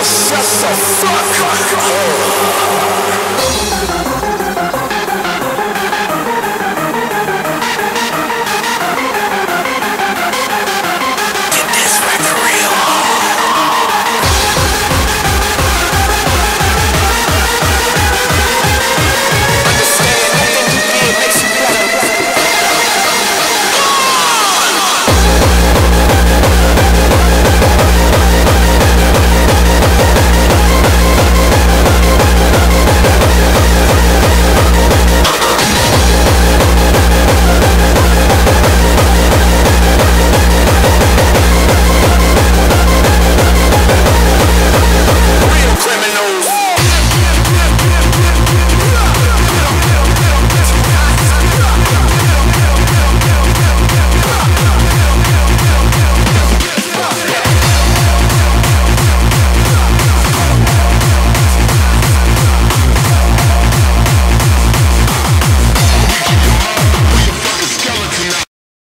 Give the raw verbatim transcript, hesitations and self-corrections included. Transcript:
Shut the fuck up.